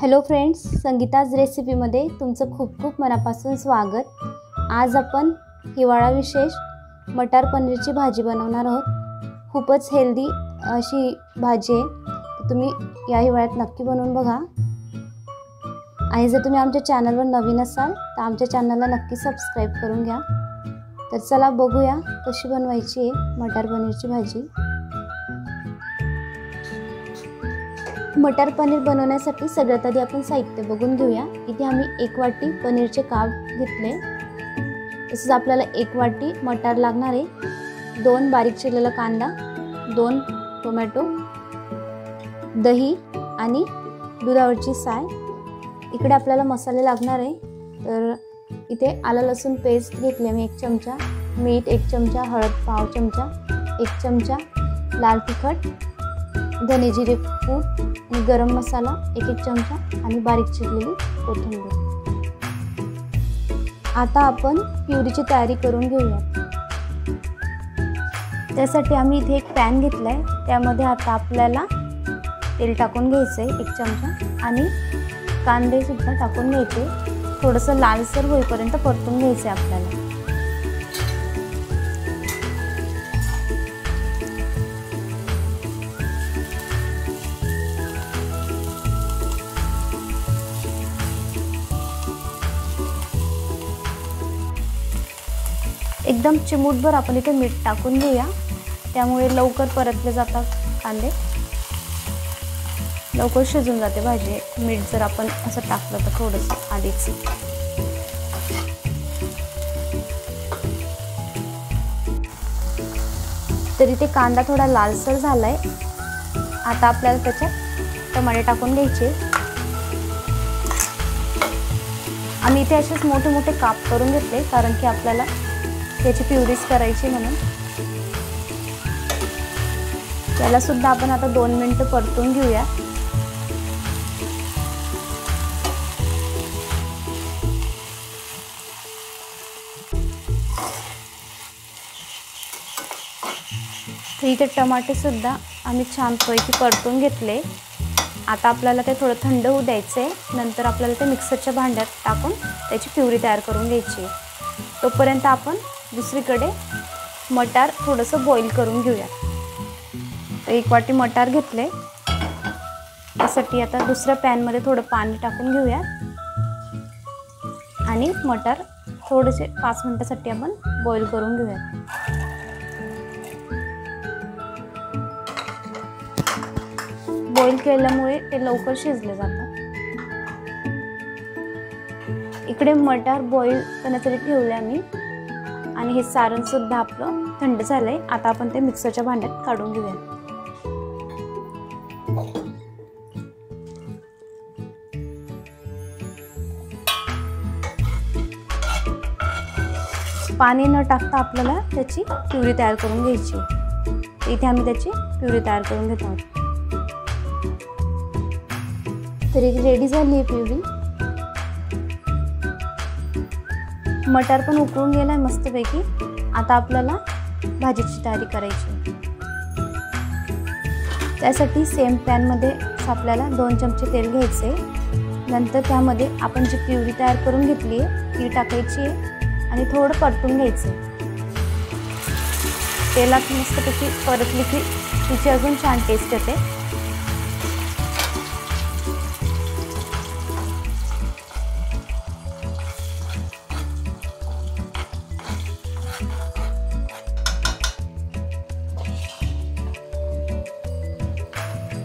Hello friends, Sangeeta's रेसिपीमध्ये तुमचं खूप खूप मनापासून स्वागत। आज आपण हिवाळा विशेष मटार पनीरची भाजी बनवणार आहोत। खूपच हेल्दी अशी भाजी आहे, तुम्ही या हिवाळ्यात नक्की बनवून बघा। आणि जर तुम्ही आमच्या चॅनलवर नवीन असाल तर आमच्या चॅनलला नक्की सबस्क्राइब करून घ्या। तर चला बघूया कशी बनवायची आहे मटार पनीरची भाजी। मटार पनीर बनवण्यासाठी सगळ्यात आधी आपण साहित्य बघून घेऊया। इथे आम्ही एक वाटी पनीरचे काप घेतले, तसेच आपल्याला एक वाटी मटार लागणार आहे, दोन बारीक चिरलेला कांदा, दोन टोमॅटो, दही आणि दुधावरची साय। इकडे आपल्याला मसाले लागणार आहे, तर इथे आलं लसूण पेस्ट घेतले मी एक चमचा, मीठ एक चमचा, हळद पाव चमचा, एक चमचा लाल तिखट, धने जिरे पूड आणि गरम मसाला एक एक चमचा आणि बारीक चिरलेली कोथिंबीर। आता आपण प्युरीची तयारी करून घेऊया। त्यासाठी आम्ही इथे एक पॅन घेतला आहे, त्यामध्ये आता आपल्याला तेल टाकून घ्यायचं आहे एक चमचा आणि कांदे सुद्धा टाकून घ्यायचे। थोडंसं लालसर होईपर्यंत परतून घ्यायचं आहे आपल्याला। एकदम चिमूटभर आपण इथे मीठ टाकून घेऊया, त्यामुळे लवकर परतले जातात कांदे, लवकर शिजून जाते भाजी। मीठ जर आपण असं टाकलं तर थोडंसं आधीच। तर इथे कांदा थोडा लालसर झालाय, आता आपल्याला त्याच्यात टमाटे टाकून घ्यायचे। आम्ही इथे असेच मोठे मोठे काप करून घेतले, कारण की आपल्याला त्याची प्युरीज करायची म्हणून। त्याला सुद्धा आपण आता 2 मिनिटं परतून घेऊया। इथे टमाटे सुद्धा आम्ही छानपैकी परतून घेतले, आता आपल्याला ते थोडं थंड होऊ द्यायचे। नंतर आपल्याला ते मिक्सरच्या भांड्यात टाकून त्याची प्युरी तयार करून घ्यायची। तोपर्यंत आपण दुसरीकडे मटार थोडंसं बॉईल करून घेऊया। एक वाटी मटार घेतले, त्यासाठी आता दुसऱ्या पॅनमध्ये थोडं पाणी टाकून घेऊया आणि मटार थोडेसे 5 मिनिटांसाठी आपण बॉईल करून घेऊया। बॉईल केल्यामुळे ते लवकर शिजले जातात। इकडे मटार बॉईल करण्यासाठी ठेवले आम्ही आणि हे सारण सुद्धा आपलं थंड झालंय, आता आपण ते मिक्सरच्या भांड्यात काढून घेऊया। पाणी न टाकता आपल्याला त्याची प्युरी तयार करून घ्यायची। इथे आम्ही त्याची प्युरी तयार करून घेत आहोत। तर एक रेडी झाली प्युरी। मटार पण उकळून गेलाय मस्तपैकी, आता आपल्याला भाजीची तयारी करायची। त्यासाठी सेम पॅनमध्ये आपल्याला 2 चमचे तेल घ्यायचे, नंतर त्यामध्ये आपण जी प्युरी तयार करून घेतली आहे ती टाकायची आहे आणि थोडं परतून घ्यायचं। तेलात मस्तपैकी परतली की तिची अजून छान टेस्ट येते।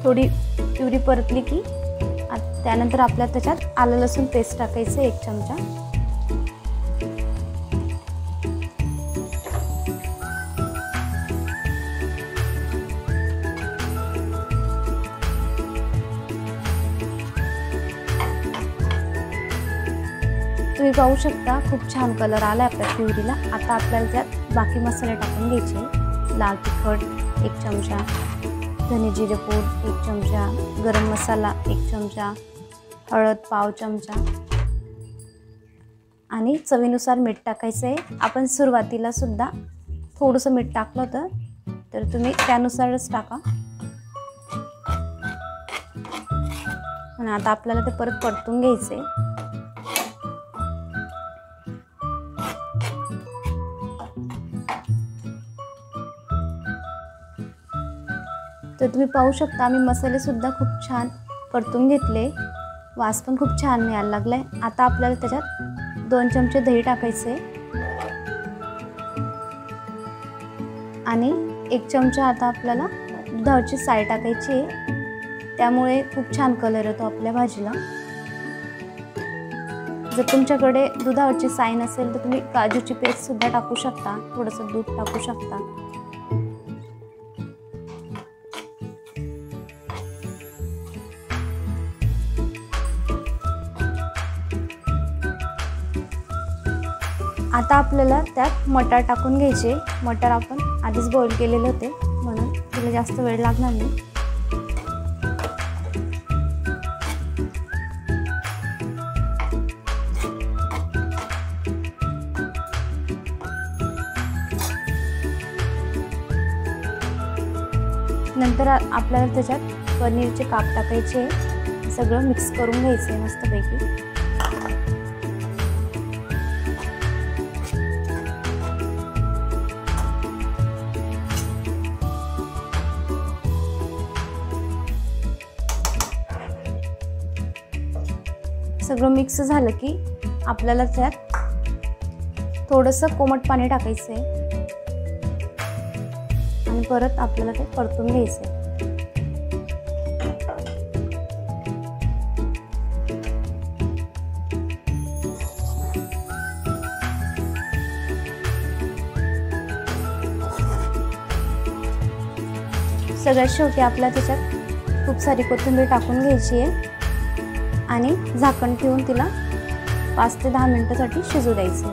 थोडी प्युरी परतली की त्यानंतर आपल्याला त्याच्यात आलं लसूण पेस्ट टाकायचं 1 चमचा, तुम्ही पाहू शकता खूप छान कलर आला आपल्या प्युरीला। आता आपल्याला त्यात बाकी मसाले टाकून घ्यायचे, लाल तिखट 1 चमचा, धने जिरे पूड 1 चमचा, गरम मसाला 1 चमचा, हळद पाव चमचा आणि चवीनुसार मीठ टाकायचं आहे। आपण सुरुवातीला सुद्धा थोडंसं मीठ टाकलं होतं, तर तुम्ही त्यानुसारच टाका। पण आता आपल्याला ते परत परतून घ्यायचे. तर तुम्ही पाहू शकता मी मसाले सुद्धा खूप छान परतून घेतले, वास पण खूप छान मिळायला लागला आहे. आता आपल्याला त्याच्यात 2 चमचे दही टाकायचे आणि 1 चमचा आता आपल्याला दुधाची साय टाकायची आहे, त्यामुळे खूप छान कलर येतो आपल्या भाजीला. जर तुमच्याकडे दुधाची साय नसेल तर तुम्ही काजूची पेस्ट सुद्धा टाकू शकता, थोडंसं दूध टाकू शकता. आता आपल्याला त्यात मटार टाकून घ्यायचे. मटार आपण आधीच बॉईल केलेले होते म्हणून त्याला जास्त वेळ लागणार नाही. नंतर आपल्याला त्याच्यात पनीरचे काप टाकायचे, सगळं मिक्स करून घ्यायचे मस्तपैकी. सगळं मिक्स झालं की आपल्याला त्यात थोडंसं कोमट पाणी टाकायचं आहे आणि परत आपल्याला ते परतून घ्यायचं आहे. सगळ्यात शेवटी आपल्याला त्याच्यात खूप सारी कोथिंबीर टाकून घ्यायची आहे आणि झाकण ठेवून तिला 5 ते 10 मिनिटांसाठी शिजू द्यायचं.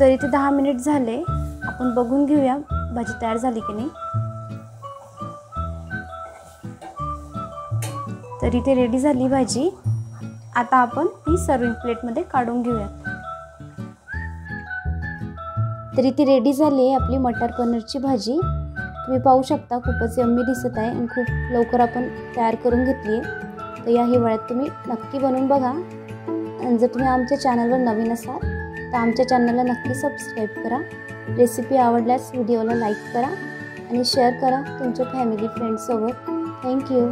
तर इथे 10 मिनिट झाले, आपण बघून घेऊया भाजी तयार झाली की नाही. तर इथे रेडी झाली भाजी. आता आपण ती सर्विंग प्लेटमध्ये काढून घेऊया. तर इथे रेडी झाली आहे आपली मटार पनीरची भाजी. तुम्ही पाहू शकता खूपच यम्मी दिसत आहे आणि खूप लवकर आपण तयार करून घेतली आहे. तर या हिवाळ्यात तुम्ही नक्की बनवून बघा. आणि जर तुम्ही आमच्या चॅनलवर नवीन असाल तर आमच्या चॅनलला नक्की सबस्क्राईब करा. रेसिपी आवडल्यास व्हिडिओला लाईक करा आणि शेअर करा तुमच्या फॅमिली फ्रेंड्ससोबत. थँक्यू.